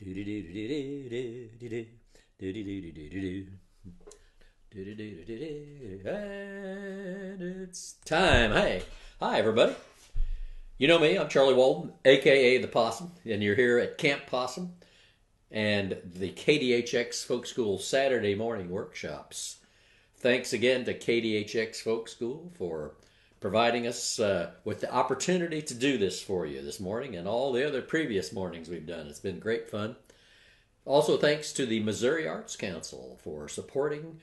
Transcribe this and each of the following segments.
And it's time. Hey, hi everybody. You know me, I'm Charlie Walden, aka the Possum, and you're here at Camp Possum and the KDHX Folk School Saturday morning workshops. Thanks again to KDHX Folk School for providing us with the opportunity to do this for you this morning and all the other previous mornings we've done. It's been great fun. Also, thanks to the Missouri Arts Council for supporting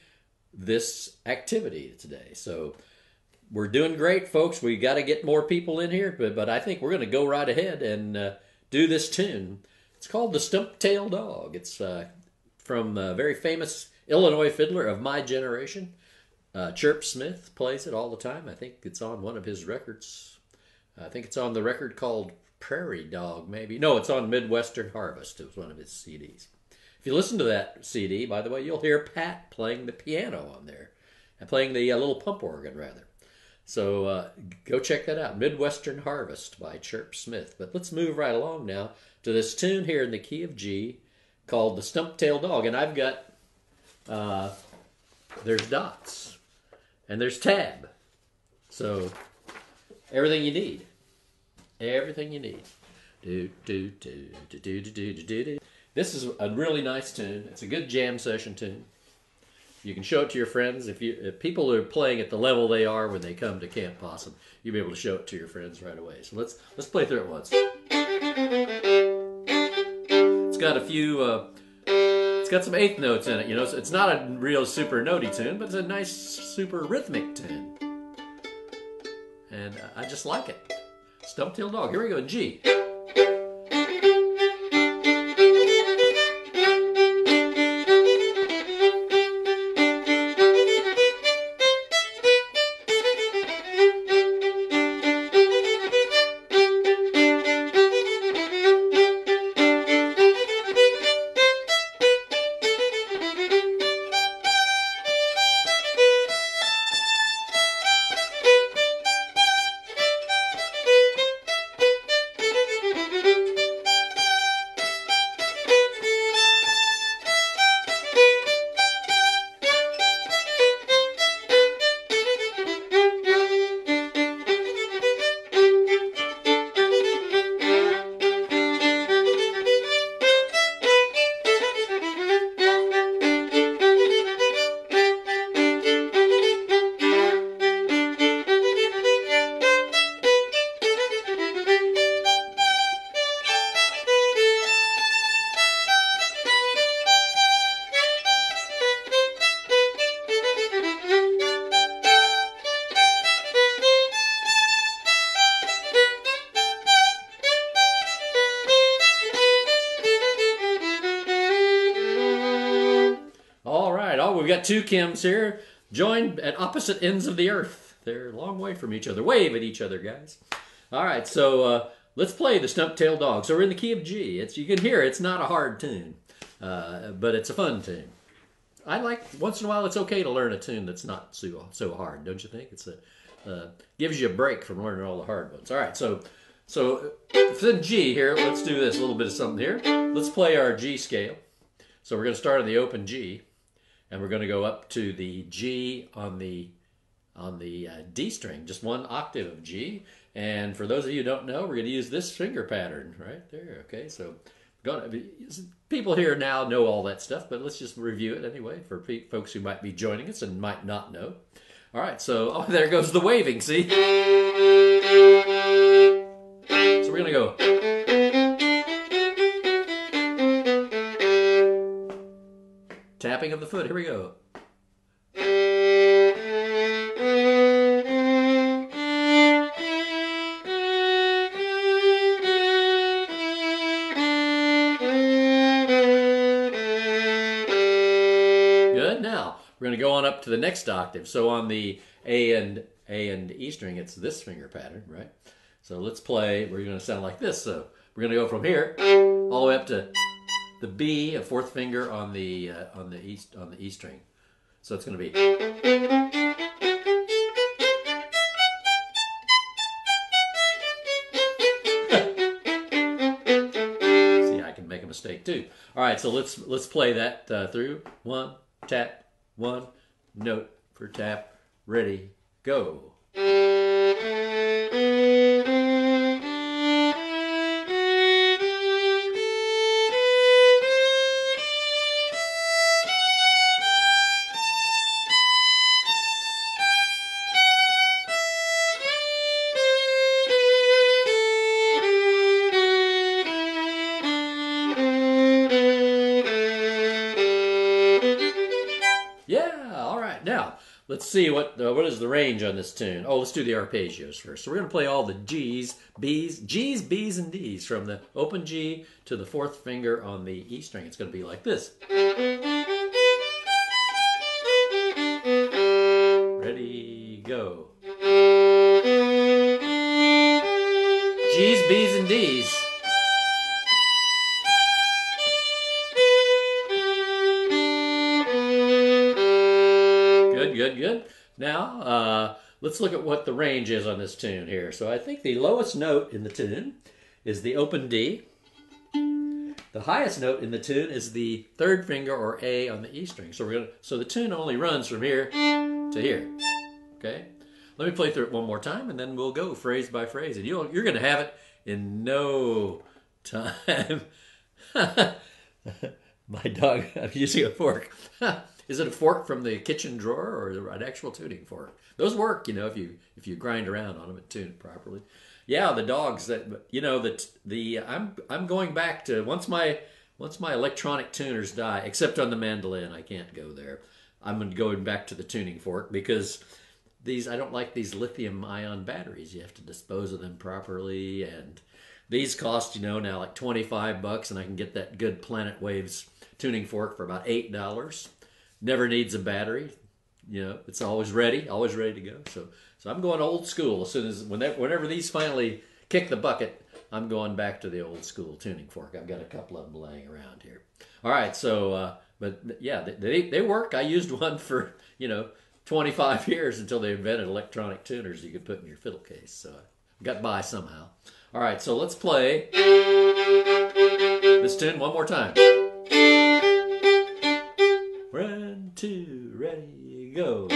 this activity today. So we're doing great, folks. We've got to get more people in here, but I think we're going to go right ahead and do this tune. It's called the Stump-Tail Dog. It's from a very famous Illinois fiddler of my generation. Chirps Smith plays it all the time. I think it's on one of his records. I think it's on the record called Prairie Dog, maybe. No, it's on Midwestern Harvest. It was one of his CDs. If you listen to that CD, by the way, you'll hear Pat playing the piano on there, and playing the little pump organ, rather. So go check that out, Midwestern Harvest by Chirps Smith. But let's move right along now to this tune here in the key of G called the Stump-Tail Dog. And I've got, there's dots. And there's tab. So, everything you need. Everything you need. Do, do, do, do, do, do, do, do, do. This is a really nice tune. It's a good jam session tune. You can show it to your friends. If people are playing at the level they are when they come to Camp Possum, you'll be able to show it to your friends right away. So let's play through it once. It's got a few... It's got some eighth notes in it, you know, so it's not a real super notey tune, but it's a nice super rhythmic tune. And I just like it. Stump-Tail Dog. Here we go in G. We've got two Kims here, joined at opposite ends of the earth. They're a long way from each other. Wave at each other, guys. All right, so let's play the Stump-Tail Dog. So we're in the key of G. You can hear it's not a hard tune, but it's a fun tune. I like, once in a while, it's okay to learn a tune that's not so hard, don't you think? It's gives you a break from learning all the hard ones. All right, so it's in G here. Let's do this, a little bit of something here. Let's play our G scale. So we're going to start on the open G. And we're going to go up to the G on the D string, just one octave of G. And for those of you who don't know, we're going to use this finger pattern right there. Okay, so people here now know all that stuff, but let's just review it anyway for folks who might be joining us and might not know. All right, so there goes the waving. See, so we're going to go. Tapping of the foot. Here we go. Good. Now we're going to go on up to the next octave. So on the A and E string, it's this finger pattern, right? So let's play. We're going to sound like this. So we're going to go from here all the way up to the B, a fourth finger on the E string, so it's going to be. See, I can make a mistake too. All right, so let's play that through. One, tap, one, note for tap, ready, go. Let's see what is the range on this tune. Oh, let's do the arpeggios first. So we're going to play all the G's, B's, and D's from the open G to the fourth finger on the E string. It's going to be like this. Ready, go. G's, B's, and D's. Good, good. Now, let's look at what the range is on this tune here. So I think the lowest note in the tune is the open D. The highest note in the tune is the third finger or A on the E string. So the tune only runs from here to here. Okay? Let me play through it one more time and then we'll go phrase by phrase. And you're going to have it in no time. My dog, I'm using a fork. Is it a fork from the kitchen drawer or an actual tuning fork? Those work, you know, if you grind around on them and tune it properly. Yeah, the dogs that, you know, I'm going back to once my electronic tuners die, except on the mandolin, I can't go there. I'm going back to the tuning fork because I don't like these lithium-ion batteries. You have to dispose of them properly, and these cost, you know, now like $25, and I can get that good Planet Waves tuning fork for about $8. Never needs a battery, you know. It's always ready to go. So I'm going old school. As soon as whenever these finally kick the bucket, I'm going back to the old school tuning fork. I've got a couple of them laying around here. All right, so but yeah, they work. I used one for, you know, 25 years until they invented electronic tuners you could put in your fiddle case. So I got by somehow. All right, so let's play this tune one more time. One, two, ready, go.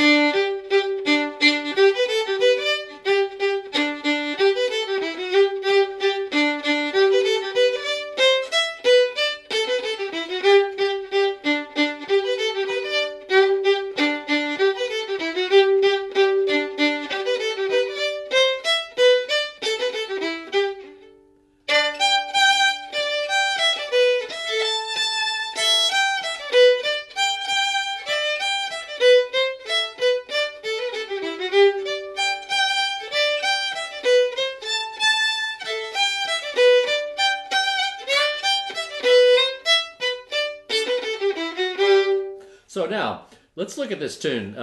So now let's look at this tune.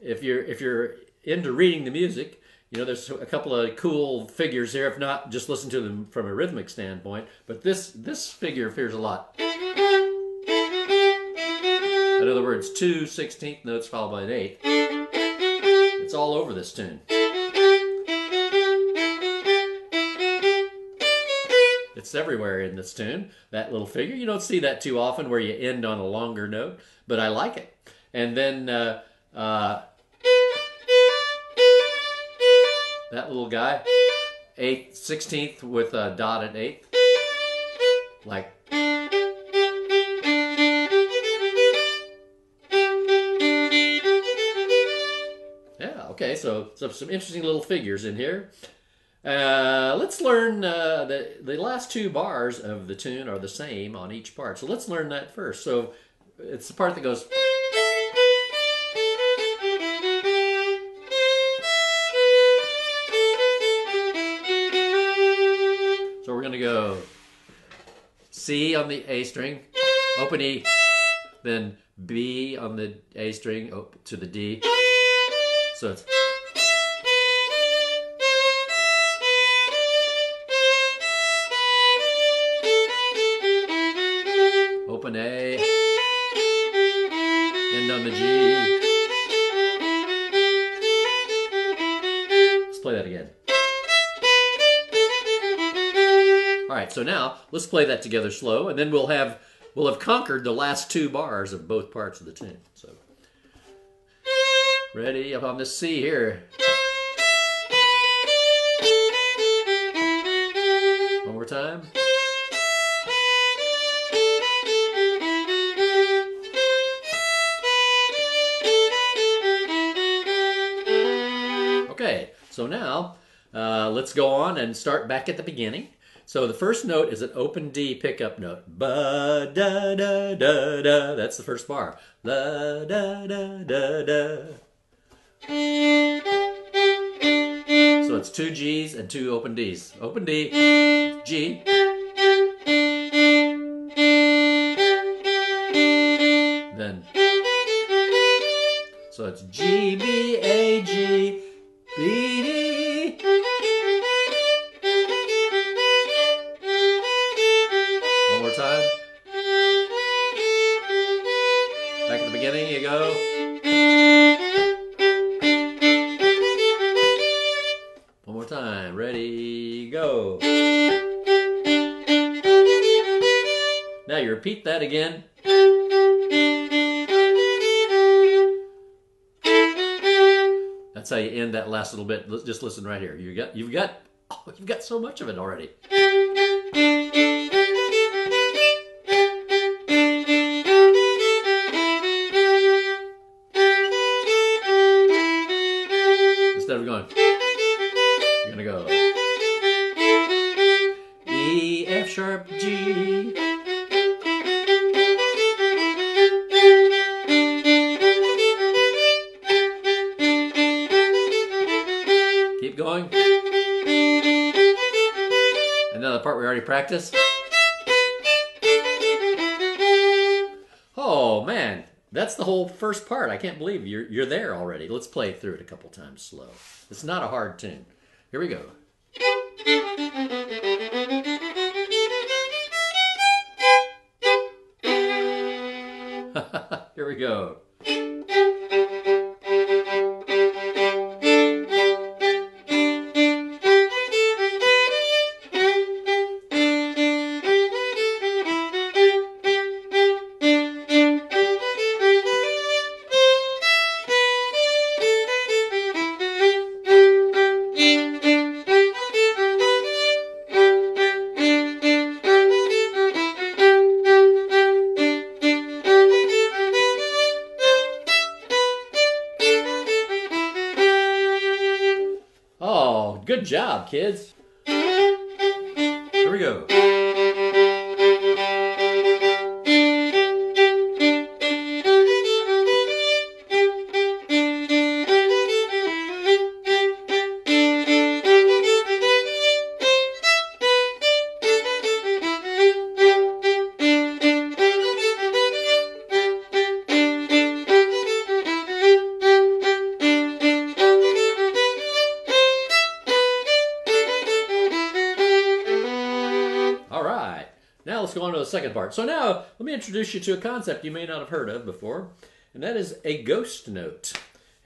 If you're into reading the music, you know, there's a couple of cool figures here. If not, just listen to them from a rhythmic standpoint. But this figure appears a lot. In other words, 2 sixteenth notes followed by an eighth. It's all over this tune. It's everywhere in this tune, that little figure. You don't see that too often where you end on a longer note, but I like it. And then that little guy, 8th, 16th with a dotted 8th, like. Yeah, okay, so some interesting little figures in here. Let's learn the last two bars of the tune are the same on each part. So let's learn that first. So it's the part that goes. So we're going to go C on the A string, open E, then B on the A string to the D. So it's. Open A, end on the G. Let's play that again. All right, right, so now let's play that together slow, and then we'll have conquered the last two bars of both parts of the tune. So ready up on the C here. One more time. Okay, so now let's go on and start back at the beginning. So the first note is an open D pickup note. Ba da da da da. That's the first bar. La da da da da. So it's two G's and two open D's. Open D, G. Then. So it's G, B, A, G, B, D. Beginning, you go. One more time. Ready, go. Now you repeat that again. That's how you end that last little bit. Just listen right here. You've got so much of it already. Sharp G, keep going, another part we already practiced. Oh man, that's the whole first part. I can't believe you're there already. Let's play through it a couple times slow. It's not a hard tune. Here we go. Here we go. Good job, kids. Here we go. Let's go on to the second part. So now, let me introduce you to a concept you may not have heard of before, and that is a ghost note.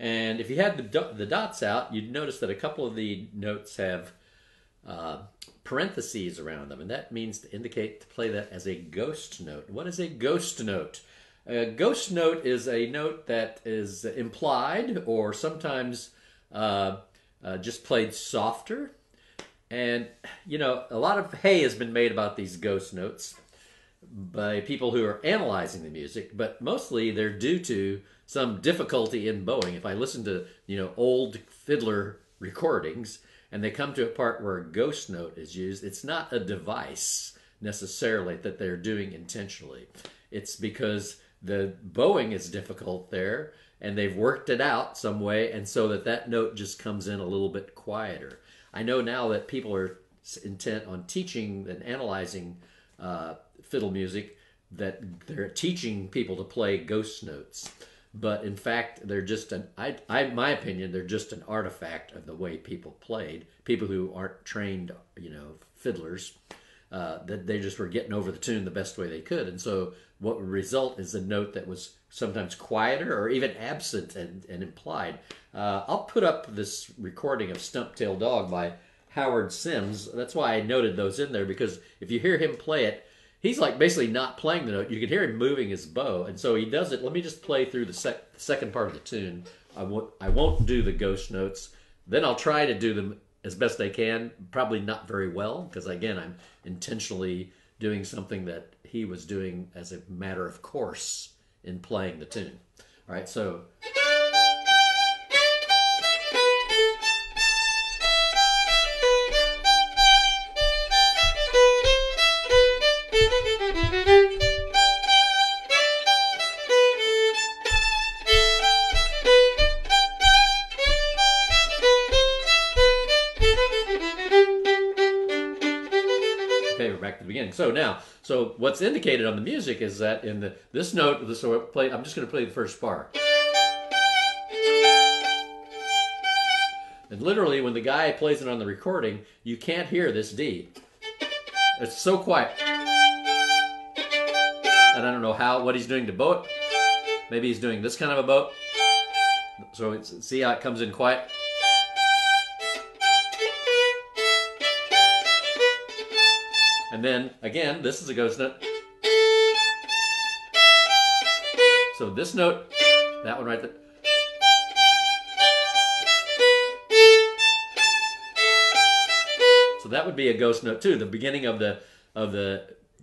And if you had the dots out, you'd notice that a couple of the notes have parentheses around them, and that means to indicate to play that as a ghost note. What is a ghost note? A ghost note is a note that is implied or sometimes just played softer. And, you know, a lot of hay has been made about these ghost notes by people who are analyzing the music, but mostly they're due to some difficulty in bowing. If I listen to, you know, old fiddler recordings and they come to a part where a ghost note is used, it's not a device necessarily that they're doing intentionally. It's because the bowing is difficult there and they've worked it out some way, and so that note just comes in a little bit quieter. I know now that people are intent on teaching and analyzing fiddle music, that they're teaching people to play ghost notes. But in fact, they're just my opinion, they're just an artifact of the way people played. People who aren't trained, you know, fiddlers, that they just were getting over the tune the best way they could. And so what would result is a note that was sometimes quieter or even absent and implied. I'll put up this recording of Stump-Tail Dog by Howard Sims. That's why I noted those in there, because if you hear him play it, he's like basically not playing the note. You can hear him moving his bow, and so he does it. Let me just play through the second part of the tune. I won't do the ghost notes. Then I'll try to do them as best I can. Probably not very well, because again, I'm intentionally doing something that he was doing as a matter of course in playing the tune. All right, so... So now, so what's indicated on the music is that in this note, I'm just going to play the first bar. And literally, when the guy plays it on the recording, you can't hear this D. It's so quiet. And I don't know what he's doing to boat. Maybe he's doing this kind of a boat. So see how it comes in quiet? And then, again, this is a ghost note. So this note, that one right there. So that would be a ghost note too. The beginning of if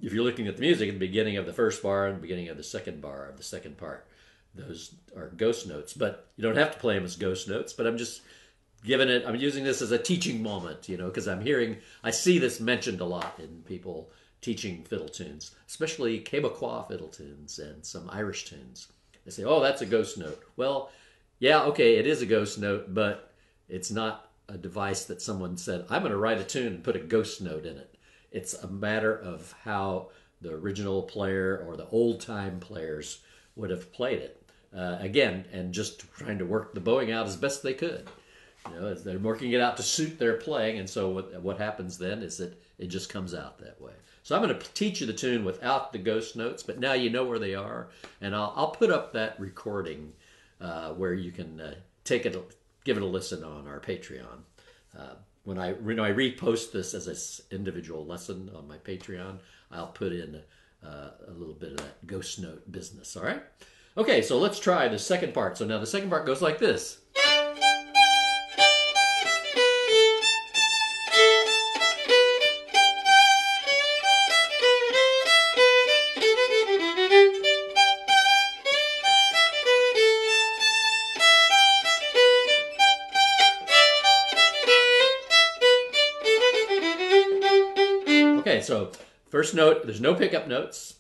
you're looking at the music, the beginning of the first bar and the beginning of the second bar of the second part. Those are ghost notes, but you don't have to play them as ghost notes, but I'm just given it, I'm using this as a teaching moment, you know, because I see this mentioned a lot in people teaching fiddle tunes, especially Québécois fiddle tunes and some Irish tunes. They say, oh, that's a ghost note. Well, yeah, okay, it is a ghost note, but it's not a device that someone said, I'm going to write a tune and put a ghost note in it. It's a matter of how the original player or the old-time players would have played it. Again, and just trying to work the bowing out as best they could. You know, they're working it out to suit their playing, and so what happens then is that it just comes out that way. So I'm going to teach you the tune without the ghost notes, but now you know where they are, and I'll put up that recording where you can give it a listen on our Patreon. When I repost this as an individual lesson on my Patreon, I'll put in a little bit of that ghost note business. All right? Okay, so let's try the second part. So now the second part goes like this. So first note, there's no pickup notes,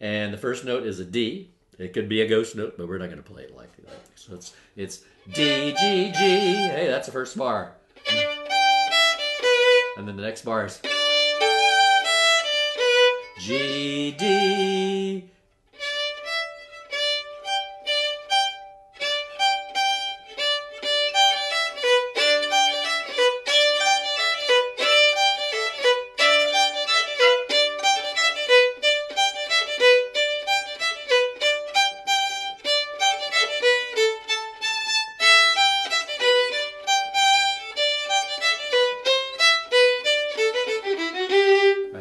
and the first note is a D. It could be a ghost note, but we're not going to play it like that. So it's D, G, G. Hey, that's the first bar. And then the next bar is G, D.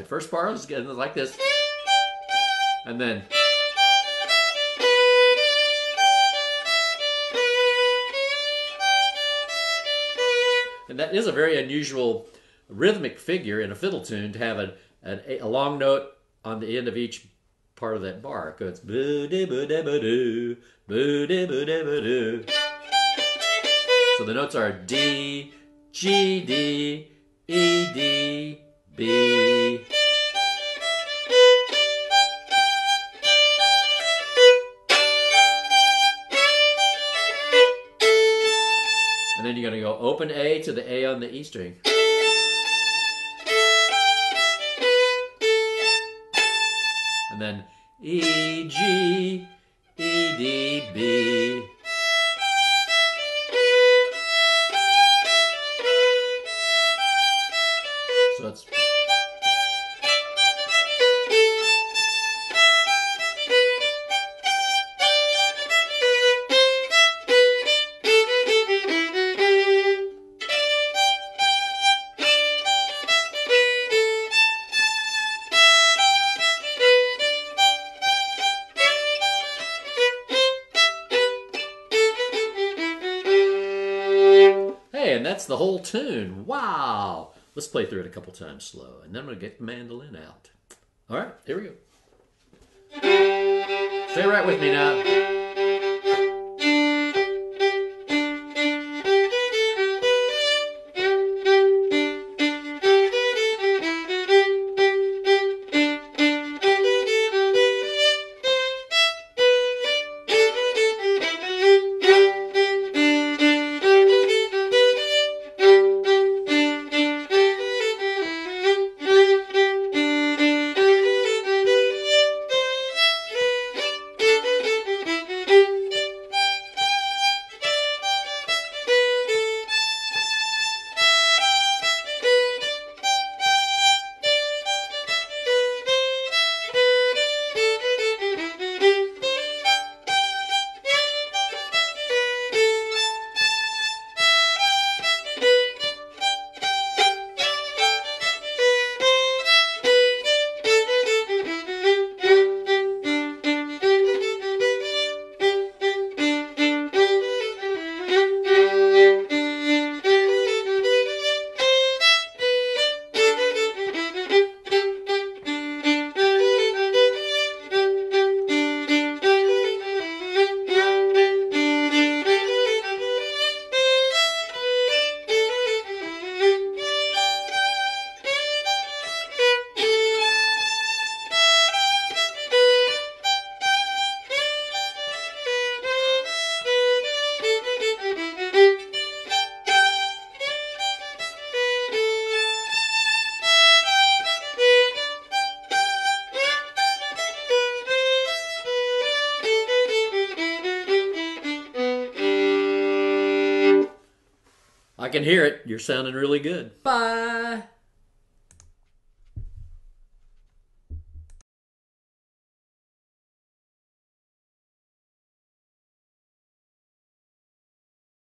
First bar is like this, and then that is a very unusual rhythmic figure in a fiddle tune to have a long note on the end of each part of that bar. It goes boo de boo de boo doo, boo de boo de boo doo. So the notes are D, G, D, E, D, B. And then you're going to go open A to the A on the E string. And then E, G, E, D, B. So it's... That's the whole tune. Wow. Let's play through it a couple times slow, and then I'm going to get the mandolin out. All right, here we go. Stay right with me now. I can hear it. You're sounding really good. Bye.